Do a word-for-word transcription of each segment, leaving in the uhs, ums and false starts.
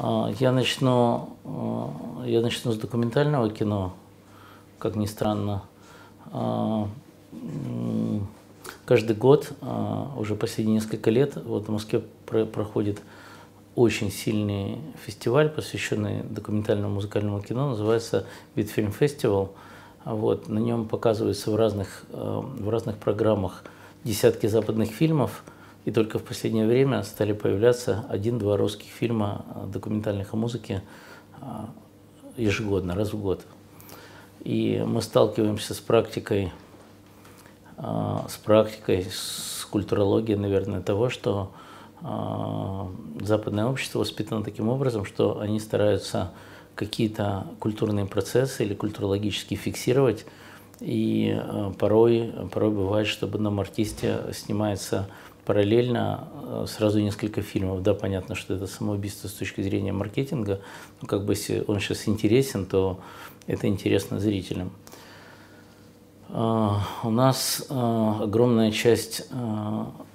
Я начну, я начну с документального кино, как ни странно. Каждый год, уже последние несколько лет, вот в Москве проходит очень сильный фестиваль, посвященный документальному музыкальному кино, называется Beat Film Festival. Вот, на нем показываются в разных, в разных программах десятки западных фильмов, и только в последнее время стали появляться один-два русских фильма документальных о музыке ежегодно, раз в год. И мы сталкиваемся с практикой, с практикой, с культурологией, наверное, того, что западное общество воспитано таким образом, что они стараются какие-то культурные процессы или культурологически фиксировать. И порой, порой бывает, что об одном артисте снимается параллельно сразу несколько фильмов. Да, понятно, что это самоубийство с точки зрения маркетинга, но как бы если он сейчас интересен, то это интересно зрителям. У нас огромная часть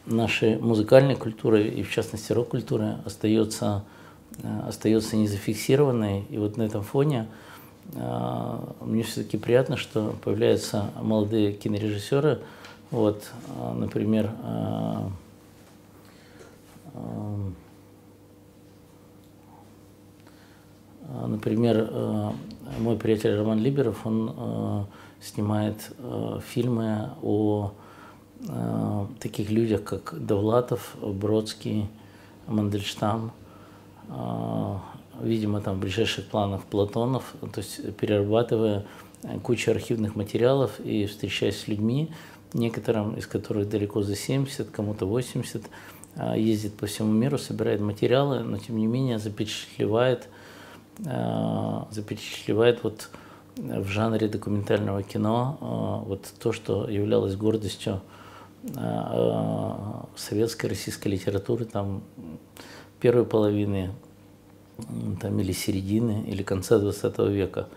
нашей музыкальной культуры, и в частности рок-культуры, остается остается незафиксированной. И вот на этом фоне э, мне все-таки приятно, что появляются молодые кинорежиссеры. Вот, э, например, э, э, например э, мой приятель Роман Либеров, он э, снимает э, фильмы о э, таких людях, как Довлатов, Бродский, Мандельштам. Видимо, там в ближайших планах Платонов, то есть перерабатывая кучу архивных материалов и встречаясь с людьми, некоторым из которых далеко за семьдесят, кому-то восемьдесят, ездит по всему миру, собирает материалы, но тем не менее запечатлевает, запечатлевает вот в жанре документального кино вот то, что являлось гордостью советской, российской литературы, там, первой половины там, или середины, или конца двадцатого века.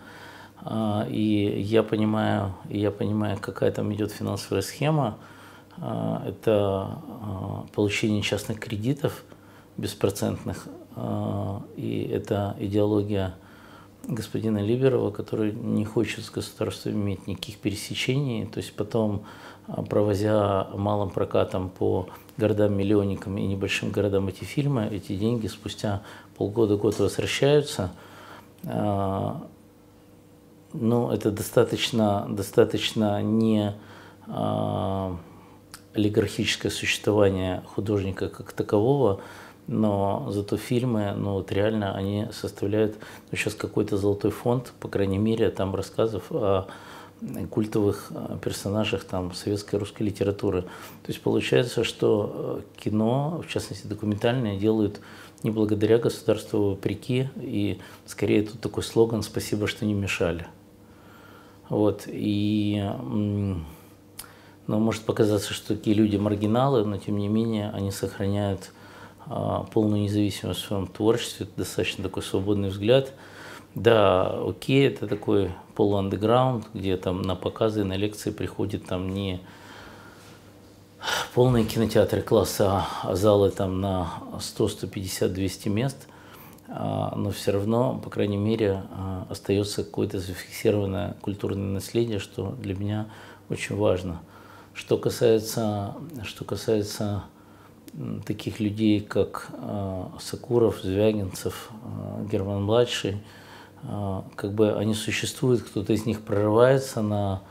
И я понимаю, я понимаю, какая там идет финансовая схема. Это получение частных кредитов беспроцентных. И это идеология господина Либерова, который не хочет с государством иметь никаких пересечений. То есть потом, провозя малым прокатом по городам-миллионникам и небольшим городам эти фильмы, эти деньги спустя полгода-год возвращаются. Ну, это достаточно, достаточно не олигархическое существование художника как такового, но зато фильмы, ну вот реально они составляют, ну, сейчас какой-то золотой фонд, по крайней мере, там рассказов о культовых персонажах там советской русской литературы. То есть получается, что кино, в частности документальное, делают не благодаря государству, а вопреки, и скорее тут такой слоган «Спасибо, что не мешали». Вот, и, ну, может показаться, что такие люди маргиналы, но тем не менее они сохраняют а, полную независимость в своем творчестве, это достаточно такой свободный взгляд. Да, окей, это такой полуандеграунд, где там на показы, на лекции приходят там не полные кинотеатры класса, а залы там на сто, сто пятьдесят, двести мест, но все равно, по крайней мере, остается какое-то зафиксированное культурное наследие, что для меня очень важно. Что касается, что касается таких людей, как Сокуров, Звягинцев, Герман-младший, как бы они существуют, кто-то из них прорывается на,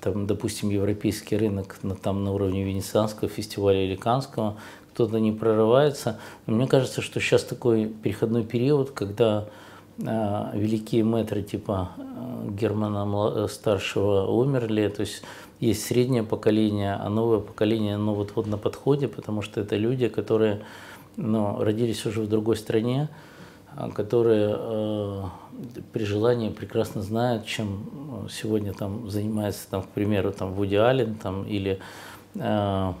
там, допустим, европейский рынок на, там, на уровне Венецианского фестиваля или Каннского, кто-то не прорывается. Но мне кажется, что сейчас такой переходной период, когда э, великие мэтры типа э, Германа Старшего умерли, то есть есть среднее поколение, а новое поколение, оно вот-вот на подходе, потому что это люди, которые, ну, родились уже в другой стране, которые э, при желании прекрасно знают, чем сегодня там занимается, там, к примеру, там, Вуди Аллен там, или, э,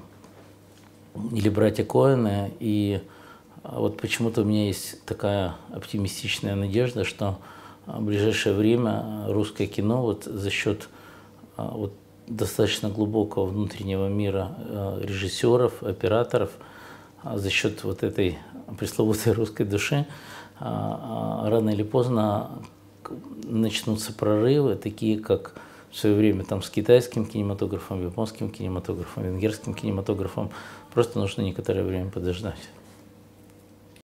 или братья Коэны. И вот почему-то у меня есть такая оптимистичная надежда, что в ближайшее время русское кино вот за счет э, вот достаточно глубокого внутреннего мира э, режиссеров, операторов, за счет вот этой пресловутой русской души, рано или поздно начнутся прорывы, такие как в свое время там, с китайским кинематографом, японским кинематографом, венгерским кинематографом. Просто нужно некоторое время подождать.